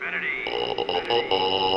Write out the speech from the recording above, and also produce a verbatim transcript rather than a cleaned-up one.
Kennedy.